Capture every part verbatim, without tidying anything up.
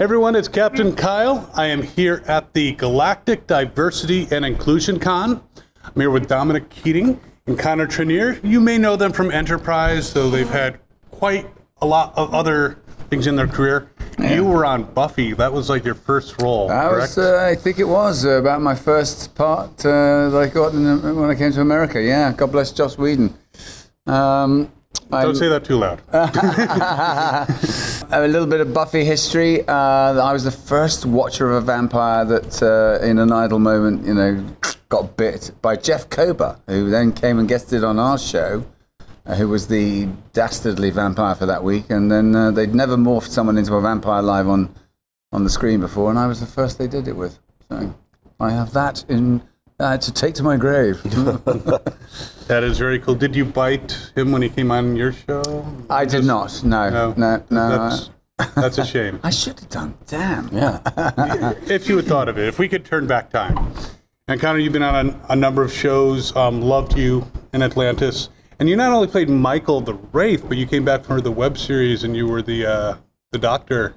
Everyone, it's Captain Kyle. I am here at the Galactic Diversity and Inclusion Con. I'm here with Dominic Keating and Connor Trinneer. You may know them from Enterprise, though they've had quite a lot of other things in their career. Yeah. You were on Buffy. That was like your first role, that correct? Was, uh, I think it was uh, about my first part uh, that I got in, uh, when I came to America. Yeah, God bless Joss Whedon. Um, Don't I'm, say that too loud. A little bit of Buffy history. Uh, I was the first watcher of a vampire that, uh, in an idle moment, you know, got bit by Jeff Kober, who then came and guested on our show, uh, who was the dastardly vampire for that week. And then uh, they'd never morphed someone into a vampire live on, on the screen before, and I was the first they did it with. So I have that in uh, to take to my grave. That is very cool. Did you bite him when he came on your show? I did not. No, no, no. no. That's, that's a shame. I should have done. Damn. Yeah. If you had thought of it, if we could turn back time. And Connor, you've been on a, a number of shows. Um, loved you in Atlantis, and you not only played Michael the Wraith, but you came back for the web series, and you were the uh, the doctor.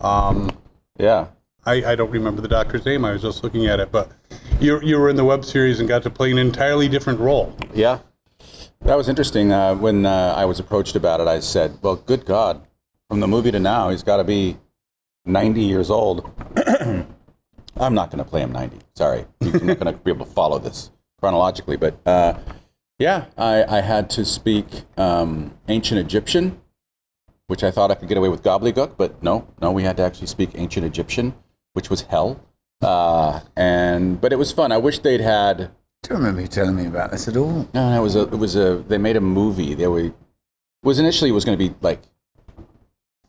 Um, yeah. I, I don't remember the doctor's name. I was just looking at it, but. You, you were in the web series and got to play an entirely different role. Yeah. That was interesting. Uh, when uh, I was approached about it, I said, well, good God, from the movie to now, he's got to be ninety years old. I'm not going to play him ninety. Sorry. I'm not going to be able to follow this chronologically. But uh, yeah, I, I had to speak um, ancient Egyptian, which I thought I could get away with gobbledygook. But no, no, we had to actually speak ancient Egyptian, which was hell. Uh, and but it was fun. I wish they'd had. I don't remember you telling me about this at all. No, no, it was a. It was a. They made a movie. They were. It was initially it was going to be like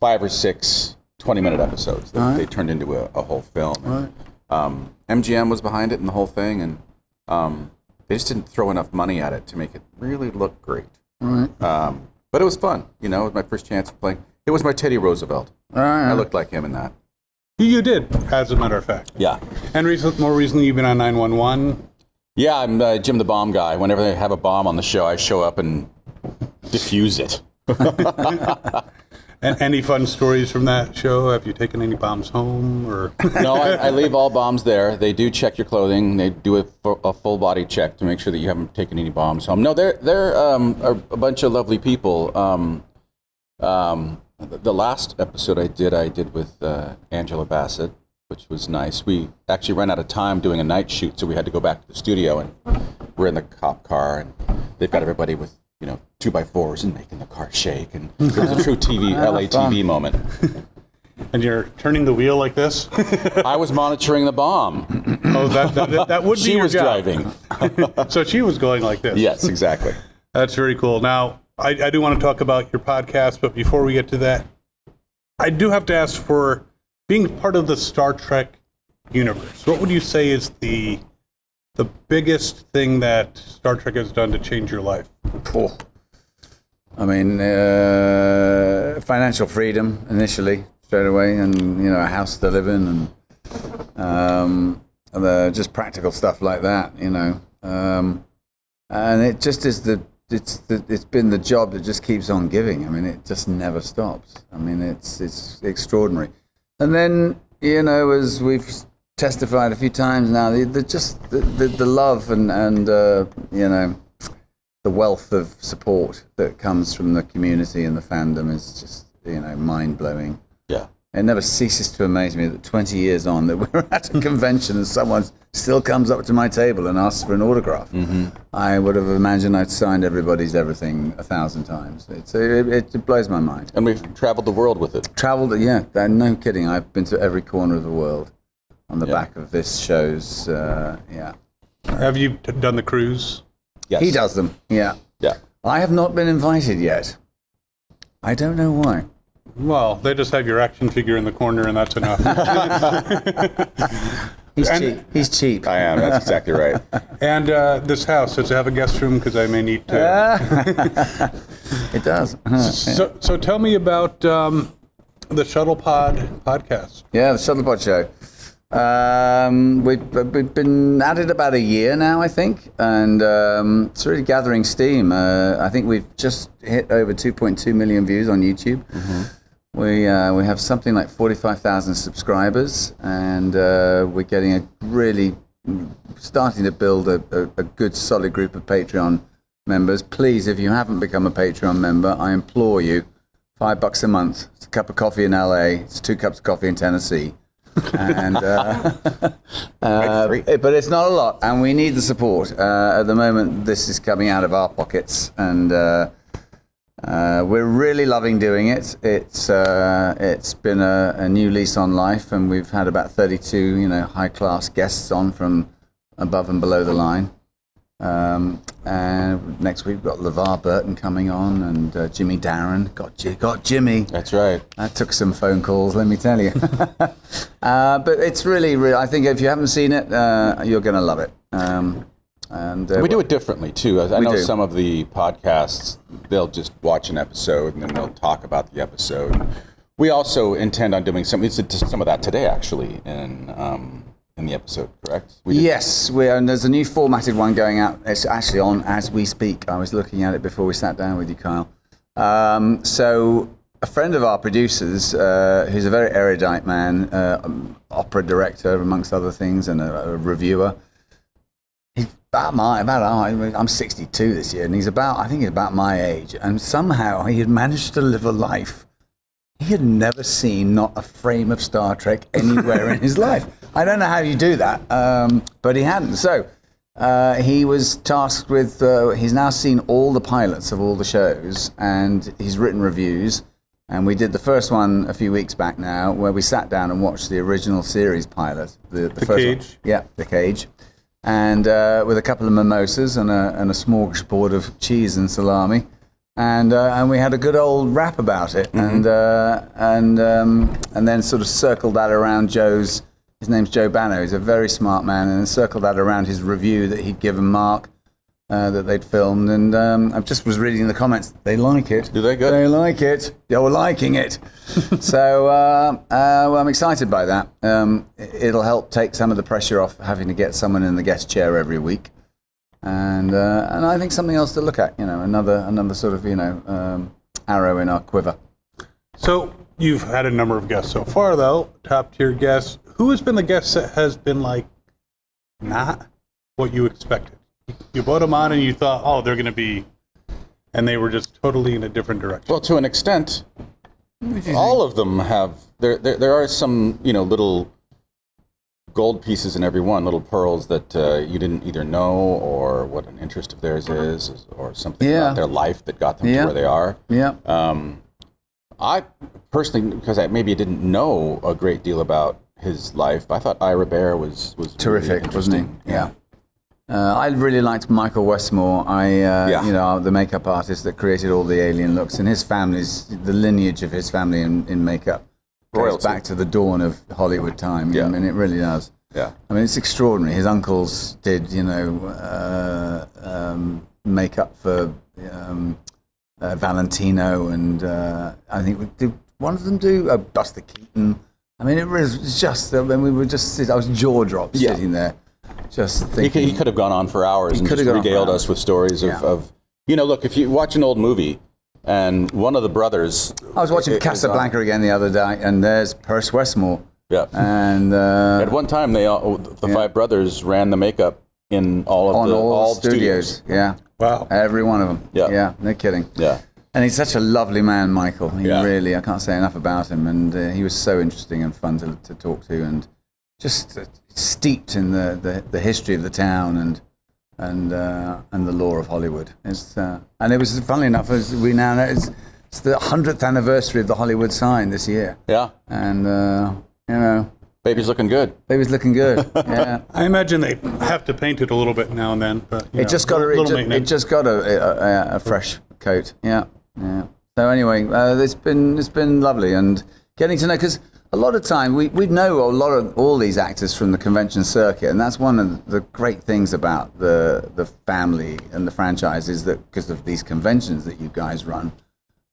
five or six twenty-minute episodes. They, right. they turned into a, a whole film. And, right. um, M G M was behind it and the whole thing, and um, they just didn't throw enough money at it to make it really look great. Right. Um, but it was fun. You know, it was my first chance of playing. It was my Teddy Roosevelt. Right. I looked like him in that. You did, as a matter of fact. Yeah. And recently, more recently, you've been on nine one one. Yeah, I'm uh, Jim the Bomb guy. Whenever they have a bomb on the show, I show up and defuse it. And any fun stories from that show? Have you taken any bombs home? Or no, I, I leave all bombs there. They do check your clothing. They do a, a full body check to make sure that you haven't taken any bombs home. No, they're, they're um, are a bunch of lovely people. Um... um The last episode I did, I did with uh, Angela Bassett, which was nice. We actually ran out of time doing a night shoot, so we had to go back to the studio, and we're in the cop car, and they've got everybody with, you know, two by fours and making the car shake, and it was a true T V, L A T V moment. And you're turning the wheel like this? I was monitoring the bomb. Oh, that, that, that would be your job. She was driving. So she was going like this. Yes, exactly. That's very cool. Now. I, I do want to talk about your podcast, but before we get to that, I do have to ask for being part of the Star Trek universe. What would you say is the the biggest thing that Star Trek has done to change your life? Cool. I mean, uh, financial freedom initially, straight away, and you know, a house to live in, and um, the, just practical stuff like that, you know, um, and it just is the. It's the, it's been the job that just keeps on giving. I mean, it just never stops. I mean, it's it's extraordinary. And then, you know, as we've testified a few times now, the, the just the, the the love and and uh, you know, the wealth of support that comes from the community and the fandom is just, you know, mind blowing. Yeah. It never ceases to amaze me that twenty years on, that we're at a convention and someone still comes up to my table and asks for an autograph. Mm-hmm. I would have imagined I'd signed everybody's everything a thousand times. It's, it, it blows my mind. And we've traveled the world with it. Traveled, yeah. No kidding. I've been to every corner of the world on the yeah. back of this show's, uh, yeah. Have you done the cruise? Yes. He does them, yeah. Yeah. I have not been invited yet. I don't know why. Well, they just have your action figure in the corner, and that's enough. He's and, cheap. He's cheap. I am. That's exactly right. And uh, this house, does it have a guest room? Because I may need to. It does. So, so tell me about um, the Shuttlepod podcast. Yeah, the Shuttlepod show. Um, we've, we've been at it about a year now, I think, and um, it's really gathering steam. Uh, I think we've just hit over two point two million views on YouTube. Mm-hmm. We, uh, we have something like forty-five thousand subscribers, and uh, we're getting a really starting to build a, a, a good solid group of Patreon members. Please, if you haven't become a Patreon member, I implore you, five bucks a month. It's a cup of coffee in L A. It's two cups of coffee in Tennessee. and uh, uh, But it's not a lot, and we need the support. Uh, at the moment, this is coming out of our pockets, and uh, uh, we're really loving doing it. It's uh, it's been a, a new lease on life, and we've had about thirty-two, you know, high-class guests on from above and below the line. Um, and next week we've got LeVar Burton coming on, and uh, Jimmy Darren. Got G got Jimmy. That's right. That took some phone calls, let me tell you. uh, but it's really, really, I think if you haven't seen it, uh, you're going to love it. Um, and uh, we do it differently too. I, I know do. some of the podcasts, they'll just watch an episode and then they'll talk about the episode. We also intend on doing some, we did some of that today actually, and. Um, in the episode, correct? We yes, we are, and there's a new formatted one going out. It's actually on as we speak. I was looking at it before we sat down with you, Kyle. Um, so a friend of our producers, uh, who's a very erudite man, uh, opera director, amongst other things, and a, a reviewer. He's about my, about our, I'm sixty-two this year, and he's about, I think he's about my age. And somehow he had managed to live a life he had never seen not a frame of Star Trek anywhere in his life. I don't know how you do that, um, but he hadn't. So uh, he was tasked with, uh, he's now seen all the pilots of all the shows, and he's written reviews. And we did the first one a few weeks back now, where we sat down and watched the original series pilot. The, the, the first Cage. One. Yeah, The Cage. And uh, with a couple of mimosas and a, and a smorgasbord of cheese and salami. And uh, and we had a good old rap about it, mm-hmm. and uh, and um, and then sort of circled that around Joe's. His name's Joe Banno. He's a very smart man, and circled that around his review that he'd given Mark, uh, that they'd filmed. And um, I just was reading the comments. They like it. Do they good? They like it. You're liking it. so uh, uh, well, I'm excited by that. Um, it'll help take some of the pressure off having to get someone in the guest chair every week. And uh, and I think something else to look at, you know, another another sort of, you know, um, arrow in our quiver. So you've had a number of guests so far, though, top tier guests. Who has been the guest that has been like not what you expected? You brought them on and you thought, oh, they're going to be, and they were just totally in a different direction. Well, to an extent, all of them have. There there there are some, you know, little gold pieces in every one, little pearls that uh, you didn't either know, or what an interest of theirs is, or something yeah. about their life that got them yeah. to where they are. Yeah. Um, I personally, because I maybe didn't know a great deal about his life, I thought Ira Baer was was terrific, really, wasn't he? Yeah. Uh, I really liked Michael Westmore. I, uh, yeah. you know, the makeup artist that created all the alien looks, and his family's the lineage of his family in, in makeup. It's back to the dawn of Hollywood time. Yeah. I mean, it really does. Yeah. I mean, it's extraordinary. His uncles did, you know, uh, um, makeup for um, uh, Valentino, and uh, I think did one of them do uh, Buster Keaton. I mean, it was just. I mean, we were just. I was jaw dropped yeah. sitting there, just thinking. He, he could have gone on for hours he and could just have regaled us with stories of, yeah. of, you know, look, if you watch an old movie. And one of the brothers... I was watching it, Casablanca again the other day, and there's Perce Westmore. Yeah. And... Uh, at one time, they all, the yeah. five brothers ran the makeup in all of On the all all studios. studios. Yeah. Wow. Every one of them. Yeah. Yeah, no kidding. Yeah. And he's such a lovely man, Michael. He yeah. really, I can't say enough about him. And uh, he was so interesting and fun to, to talk to, and just uh, steeped in the, the, the history of the town, and... and uh, and the lore of Hollywood. It's, uh, and it was, funnily enough, as we now know, it's, it's the hundredth anniversary of the Hollywood sign this year. Yeah. And, uh, you know. Baby's looking good. Baby's looking good, yeah. I imagine they have to paint it a little bit now and then. But, it, know, just got a, it, just, it just got a, a, a fresh coat, yeah. yeah. So anyway, uh, it's been it's been lovely, and getting to know, because a lot of time, we, we know a lot of all these actors from the convention circuit, and that's one of the great things about the the family and the franchise, is that because of these conventions that you guys run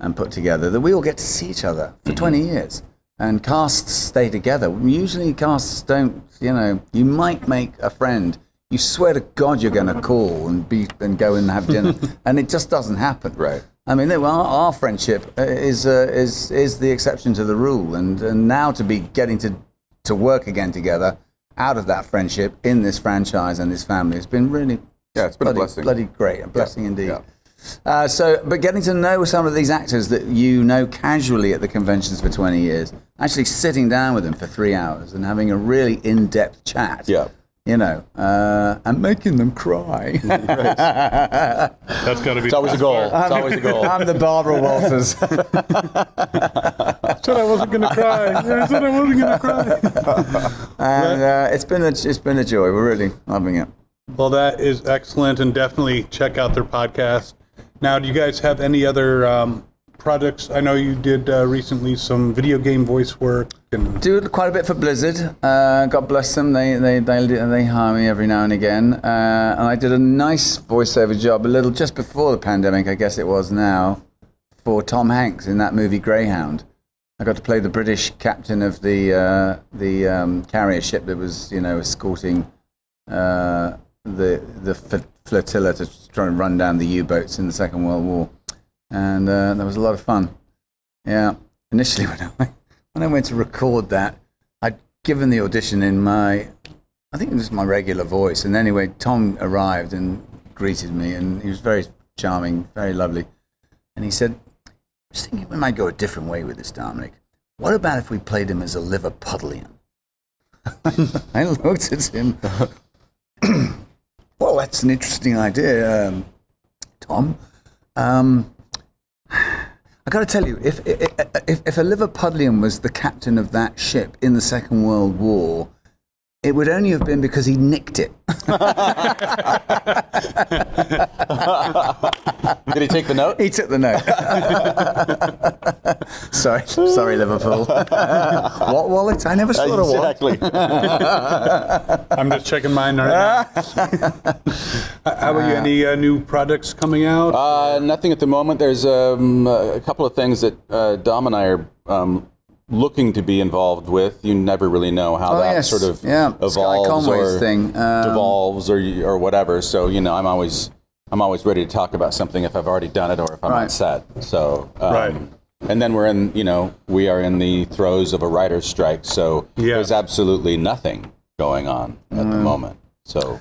and put together, that we all get to see each other for mm-hmm. twenty years, and casts stay together. Usually casts don't, you know, you might make a friend, you swear to God you're going to call and, be, and go and have dinner, and it just doesn't happen. Right. I mean, well, our friendship is uh, is is the exception to the rule, and, and now to be getting to to work again together out of that friendship in this franchise and this family has been really yeah, it's been bloody, a blessing, bloody great, a blessing yeah. indeed. Yeah. Uh, so, but getting to know some of these actors that you know casually at the conventions for twenty years, actually sitting down with them for three hours and having a really in-depth chat. Yeah. You know, uh, and making them cry. That's got to be. It's always a goal. It's always a goal. I'm the Barbara Walters. I thought I wasn't going to cry. I thought I wasn't going to cry. And uh, it's been a, it's been a joy. We're really loving it. Well, that is excellent, and definitely check out their podcast. Now, do you guys have any other um, products? I know you did uh, recently some video game voice work. And do quite a bit for Blizzard. Uh, God bless them. They they they they hire me every now and again. Uh, and I did a nice voiceover job a little just before the pandemic, I guess it was now, for Tom Hanks in that movie Greyhound. I got to play the British captain of the uh, the um, carrier ship that was, you know, escorting uh, the the flotilla to try and run down the U-boats in the Second World War. And uh, that was a lot of fun. Yeah, initially when I, when I went to record that, I'd given the audition in my, I think it was my regular voice. And anyway, Tom arrived and greeted me, and he was very charming, very lovely. And he said, I was thinking we might go a different way with this, Dominic. What about if we played him as a Liverpudlian? I looked at him. Well, that's an interesting idea, um, Tom. Um, I got to tell you, if, if if if a Liverpudlian was the captain of that ship in the Second World War, it would only have been because he nicked it. Did he take the note? He took the note. sorry, sorry, Liverpool. What wallet? I never saw a wallet. Exactly. I'm just checking mine right now. How about you? Any uh, new products coming out? Uh, nothing at the moment. There's um, a couple of things that uh, Dom and I are. Um, looking to be involved with. You never really know how oh, that yes. sort of yeah. evolves or thing. Um, devolves or or whatever. So, you know, I'm always I'm always ready to talk about something if I've already done it or if I'm right. on set. So um, right. and then we're in, you know, we are in the throes of a writer's strike, so yeah. there's absolutely nothing going on at mm. the moment. So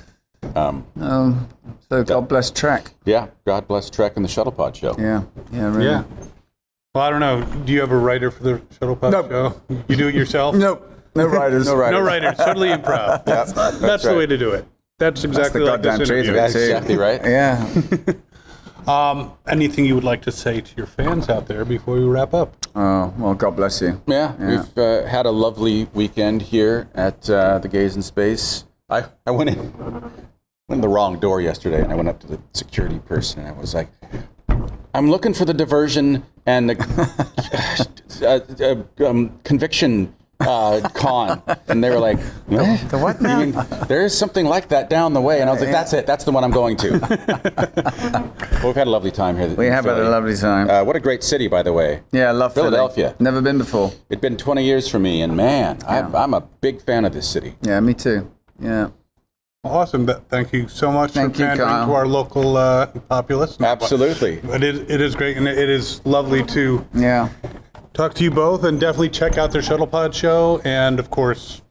um, um so God that, bless Trek. Yeah, God bless Trek and the Shuttlepod Show. Yeah. Yeah, really. Yeah. Well, I don't know. Do you have a writer for the Shuttlepod nope. show? You do it yourself? Nope. No writers. No writers. No writers. Totally improv. That's, that's, that's right. the way to do it. That's exactly that's the like this interview. That's exactly right. Yeah. um, anything you would like to say to your fans out there before we wrap up? Oh, well, God bless you. Yeah. yeah. We've uh, had a lovely weekend here at uh, the Gaze in Space. I, I went in, went in the wrong door yesterday, and I went up to the security person, and I was like, I'm looking for the diversion and the uh, uh, um, conviction uh, con. And they were like, eh? The what now? You mean, there is something like that down the way. And I was like, that's it. That's the one I'm going to. Well, we've had a lovely time here. We have Philly. had a lovely time. Uh, what a great city, by the way. Yeah, I love Philadelphia. Philly. Never been before. It's been twenty years for me. And man, yeah. I, I'm a big fan of this city. Yeah, me too. Yeah. Awesome. Thank you so much Thank for pandering to our local uh, populace. Absolutely. But it, it is great, and it is lovely to yeah. talk to you both, and definitely check out their Shuttlepod show. And, of course,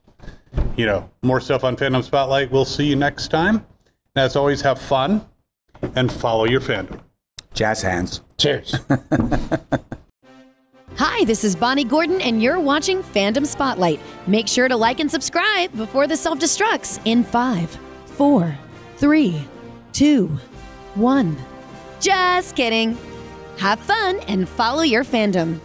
you know, more stuff on Fandom Spotlight. We'll see you next time. And as always, have fun and follow your fandom. Jazz hands. Cheers. Hi, this is Bonnie Gordon, and you're watching Fandom Spotlight. Make sure to like and subscribe before the self-destructs in five, four, three, two, one. Just kidding. Have fun and follow your fandom.